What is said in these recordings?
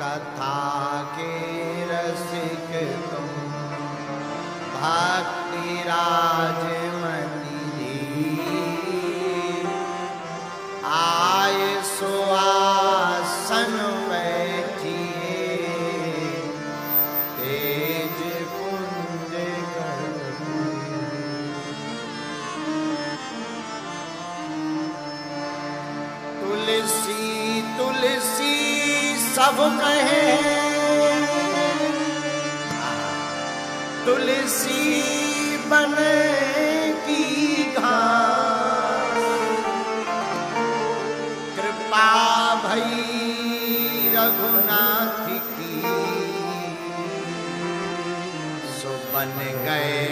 कथा के रसिक तुम भक्तिराज मनी आय सुआसन बैठिए तेज पुंज तुलसी तुलसी सब कहे तुलसी बन की घास कृपा भई रघुनाथ की सो बन गए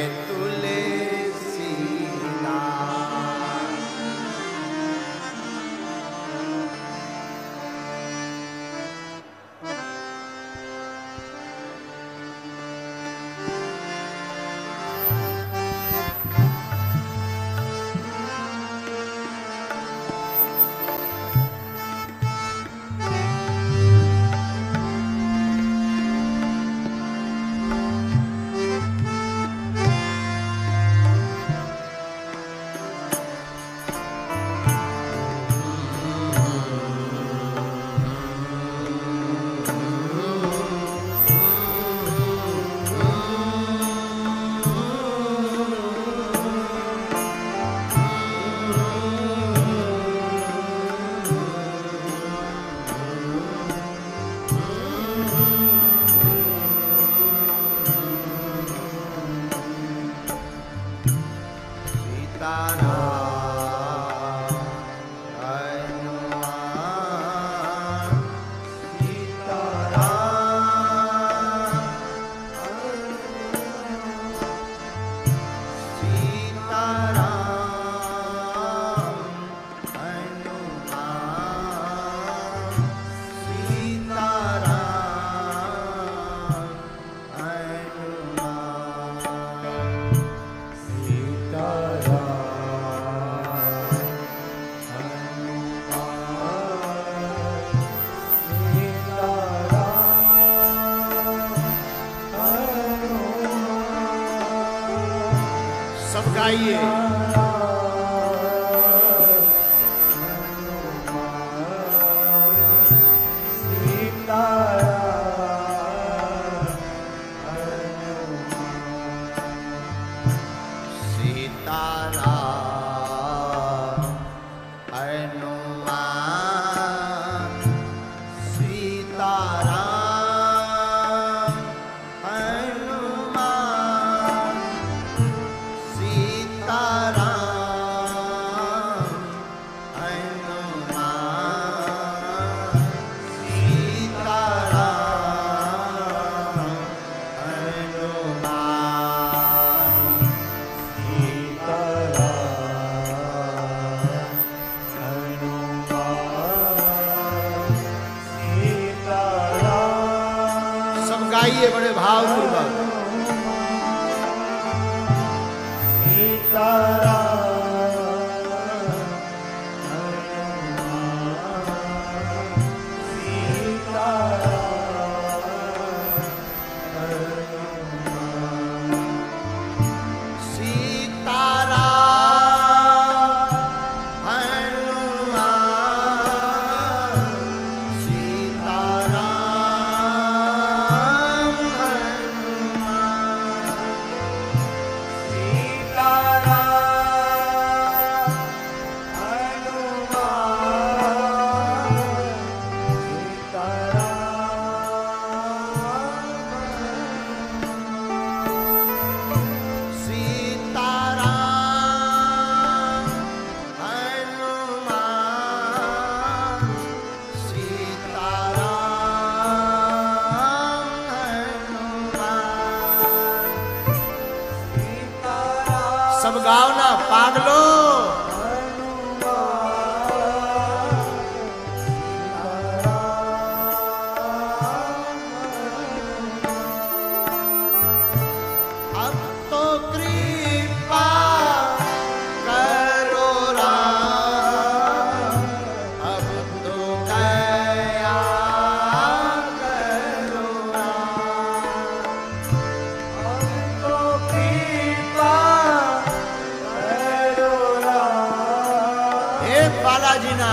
ये बालाजी ना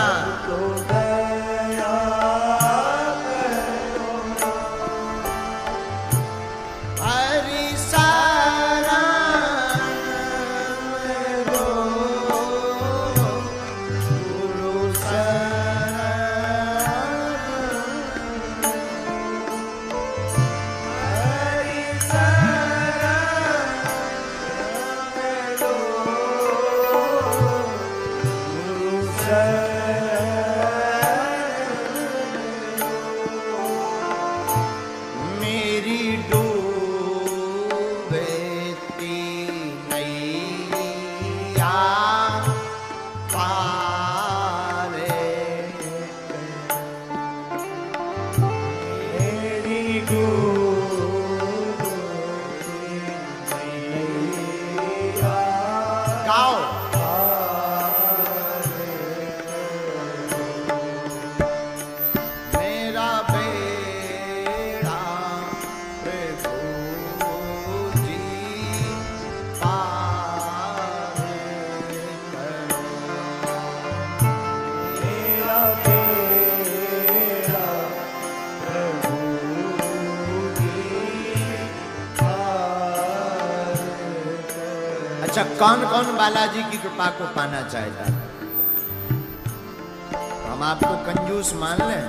कौन कौन बालाजी की कृपा को पाना चाहेगा? हम आपको कंजूस मान लें,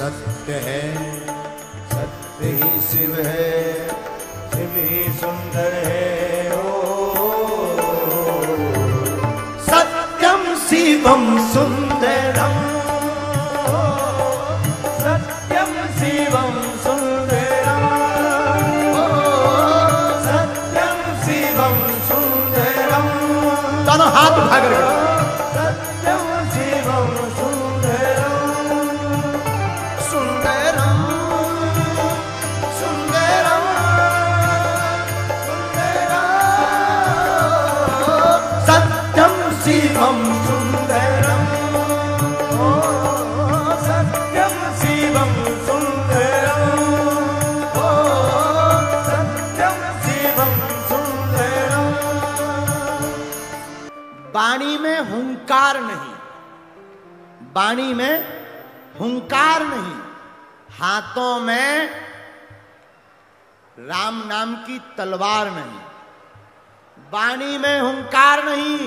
सत्य है सत्य ही शिव है, शिव ही सुंदर है। ओ सत्यम शिवम सुंदरम, सत्यम शिवम सुंदरम, सत्यम शिवम सुंदरम। दोनों हाथ उठा कर वाणी में हुंकार नहीं, वाणी में हुंकार नहीं, हाथों में राम नाम की तलवार नहीं, वाणी में हुंकार नहीं,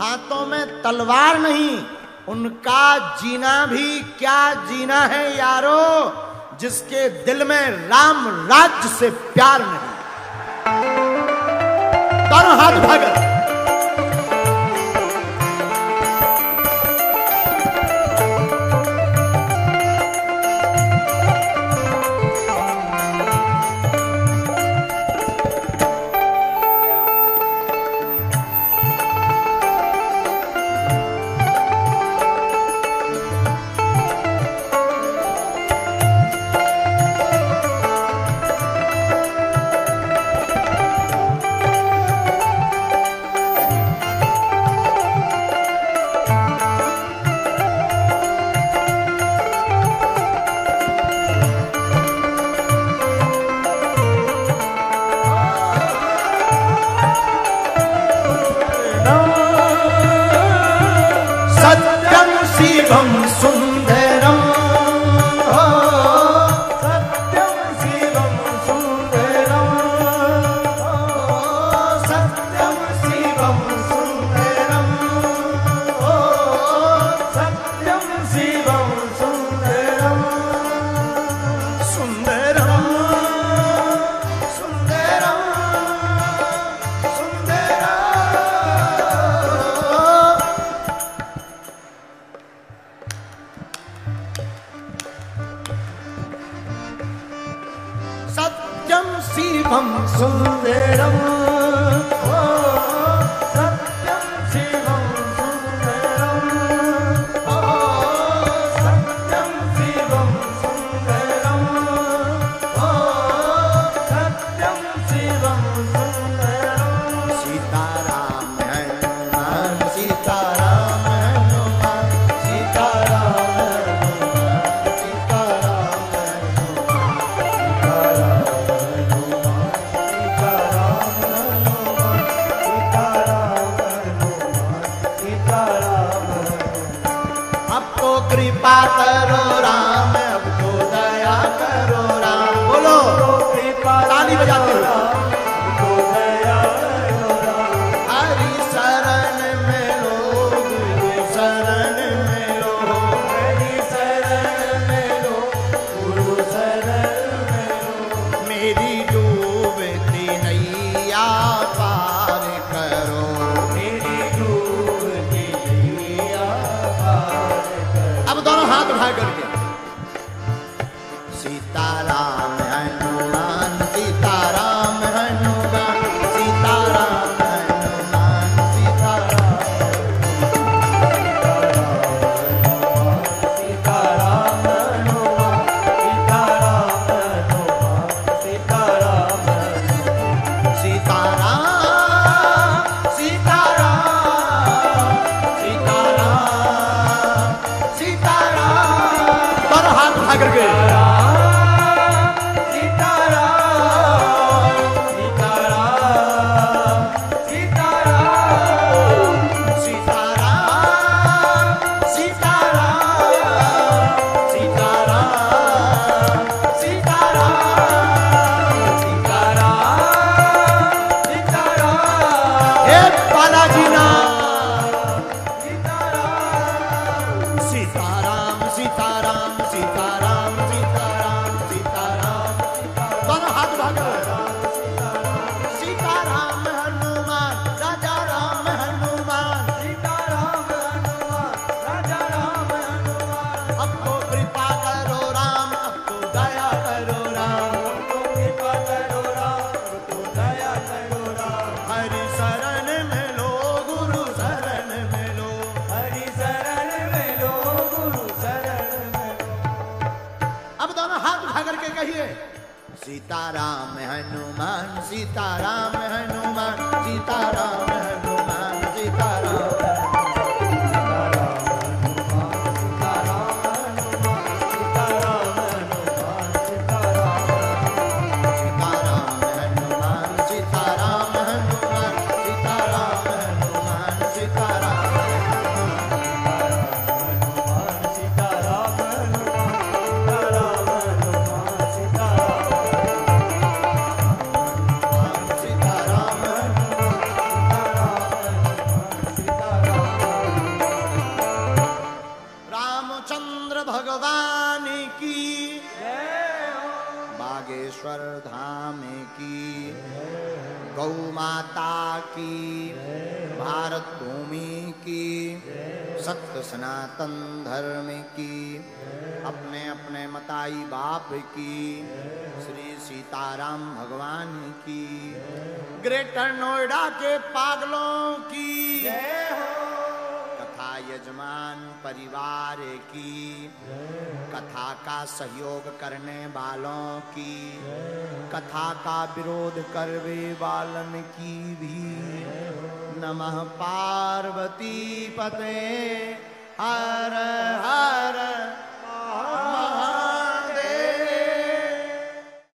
हाथों में तलवार नहीं। उनका जीना भी क्या जीना है यारो, जिसके दिल में राम राज्य से प्यार नहीं। दोनों हाथ भाग ग्रेटर नोएडा के पागलों की कथा, यजमान परिवार की कथा, का सहयोग करने वालों की कथा, का विरोध करने वालन की भी नमः पार्वती पते हर